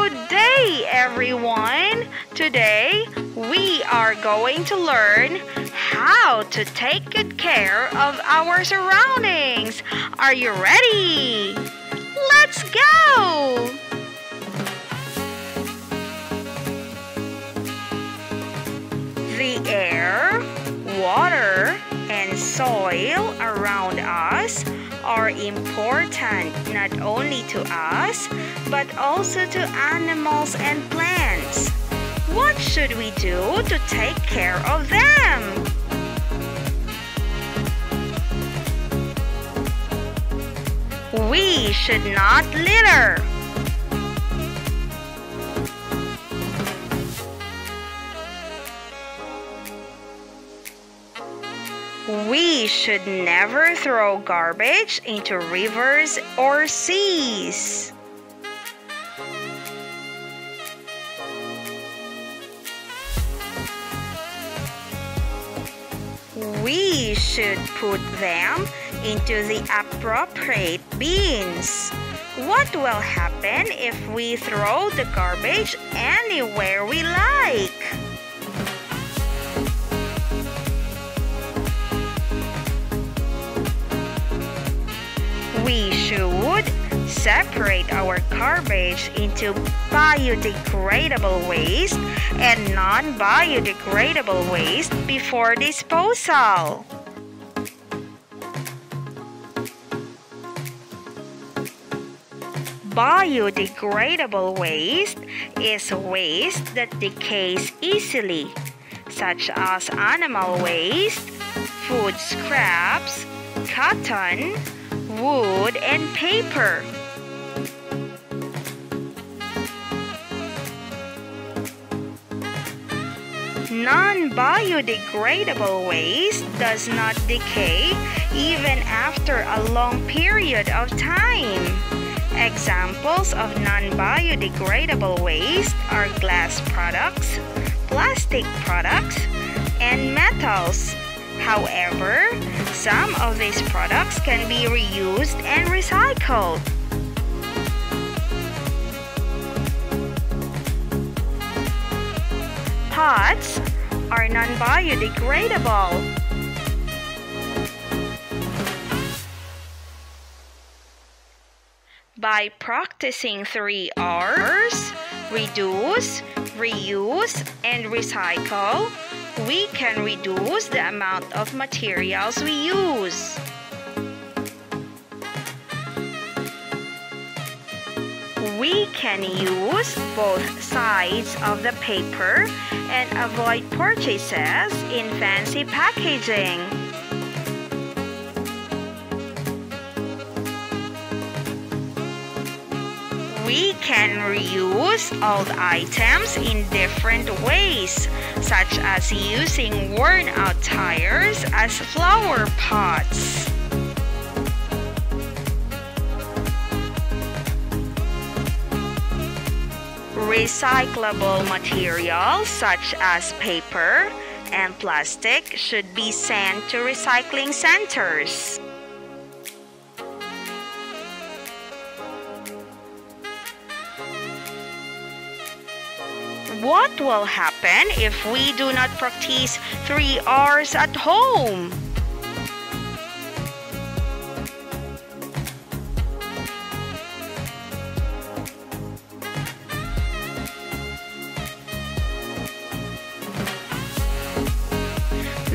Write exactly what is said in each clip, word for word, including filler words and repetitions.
Good day, everyone! Today, we are going to learn how to take good care of our surroundings. Are you ready? Let's go! The air, water, and soil around us are important not only to us, but also to animals and plants. What should we do to take care of them? We should not litter. We should never throw garbage into rivers or seas. We should put them into the appropriate bins. What will happen if we throw the garbage anywhere we like? We should separate our garbage into biodegradable waste and non-biodegradable waste before disposal. Biodegradable waste is waste that decays easily, such as animal waste, food scraps, cotton, wood, and paper. Non-biodegradable waste does not decay even after a long period of time. Examples of non-biodegradable waste are glass products, plastic products, and metals. However, some of these products can be reused and recycled. Pots are non-biodegradable. By practicing three R's, reduce, reuse, and recycle, we can reduce the amount of materials we use. We can use both sides of the paper and avoid purchases in fancy packaging. We can reuse old items in different ways, such as using worn-out tires as flower pots. Recyclable materials such as paper and plastic should be sent to recycling centers. What will happen if we do not practice three R's at home?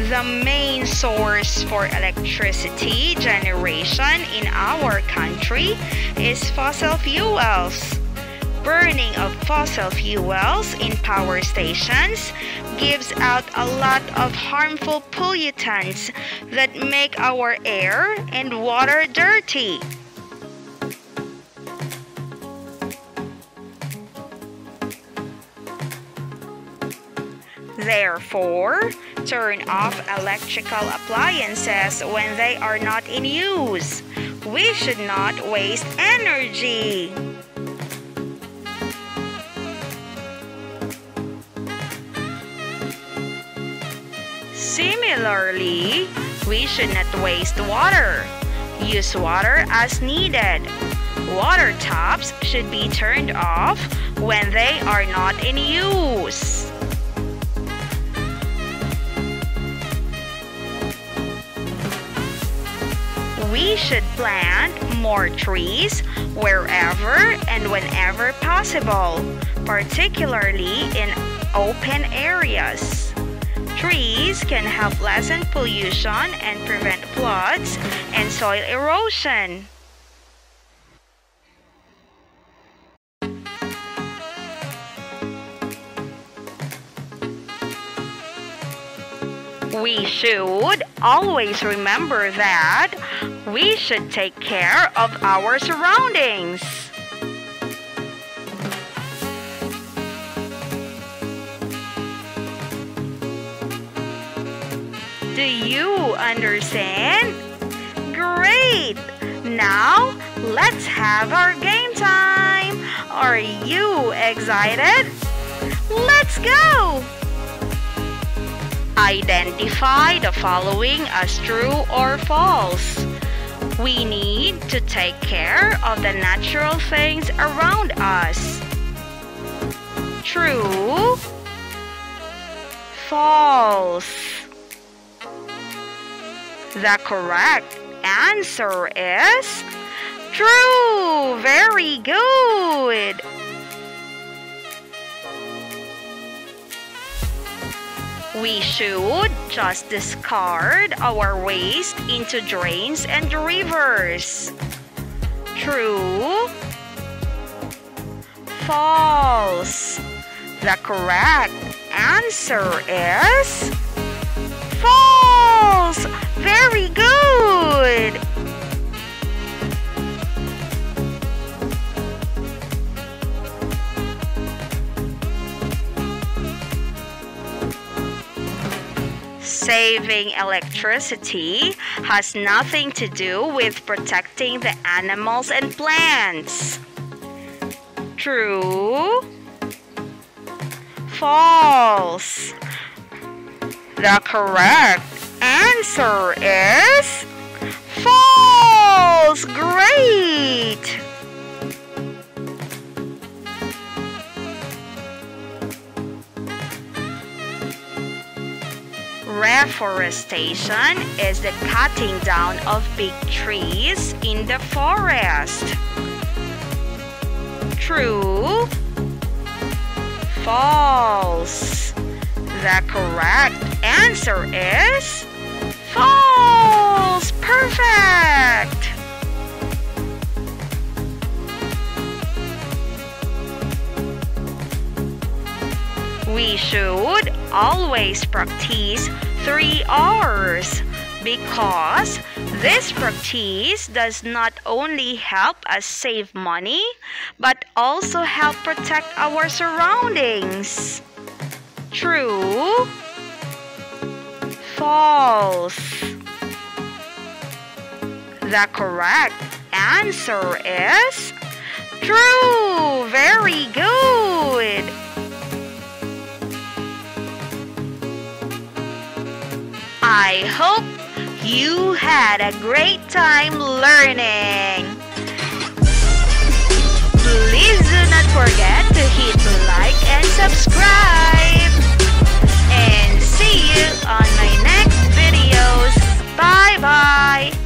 The main source for electricity generation in our country is fossil fuels. Burning of fossil fuels in power stations gives out a lot of harmful pollutants that make our air and water dirty. Therefore, turn off electrical appliances when they are not in use. We should not waste energy. Similarly, we should not waste water. Use water as needed. Water taps should be turned off when they are not in use. We should plant more trees wherever and whenever possible, particularly in open areas. Trees can help lessen pollution and prevent floods and soil erosion. We should always remember that we should take care of our surroundings. Do you understand? Great! Now, let's have our game time! Are you excited? Let's go! Identify the following as true or false. We need to take care of the natural things around us. True. False. The correct answer is true. Very good. We should just discard our waste into drains and rivers. True. False. The correct answer is false. Very good. Saving electricity has nothing to do with protecting the animals and plants. True. False. The correct answer is false. Great. Reforestation is the cutting down of big trees in the forest. True. False. The correct answer is false. Perfect. We should always practice three R's because this practice does not only help us save money but also help protect our surroundings. True. False. The correct answer is true. Very good. I hope you had a great time learning. Please do not forget to hit like and subscribe. And see you on my next videos. Bye bye.